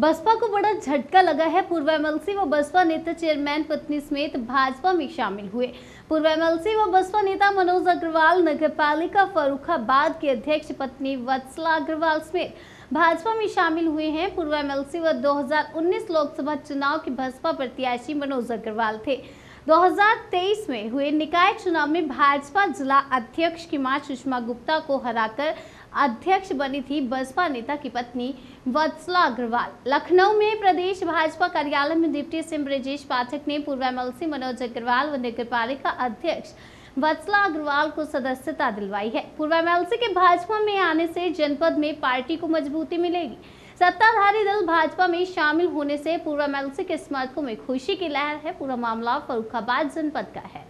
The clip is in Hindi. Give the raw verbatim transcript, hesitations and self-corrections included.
बसपा को बड़ा झटका लगा है। पूर्व एमएलसी व बसपा नेता चेयरमैन पत्नी समेत भाजपा में शामिल हुए। पूर्व एमएलसी व बसपा नेता मनोज अग्रवाल, नगरपालिका फरुखाबाद के अध्यक्ष, पत्नी वत्सला अग्रवाल समेत भाजपा में शामिल हुए हैं। पूर्व एमएलसी व दो हज़ार उन्नीस लोकसभा चुनाव के भाजपा प्रत्याशी मनोज अग्रवाल थे। दो हज़ार तेईस में हुए निकाय चुनाव में भाजपा जिला अध्यक्ष की मां सुषमा गुप्ता को हराकर अध्यक्ष बनी थी बसपा नेता की पत्नी वत्सला अग्रवाल। लखनऊ में प्रदेश भाजपा कार्यालय में डिप्टी सीएम ब्रजेश पाठक ने पूर्व एमएलसी मनोज अग्रवाल व नगरपालिका अध्यक्ष वत्सला अग्रवाल को सदस्यता दिलवाई है। पूर्व एमएलसी के भाजपा में आने से जनपद में पार्टी को मजबूती मिलेगी। सत्ताधारी दल भाजपा में शामिल होने से पूर्व एमएलसी के समर्थकों में खुशी की लहर है। पूरा मामला फरुखाबाद जनपद का है।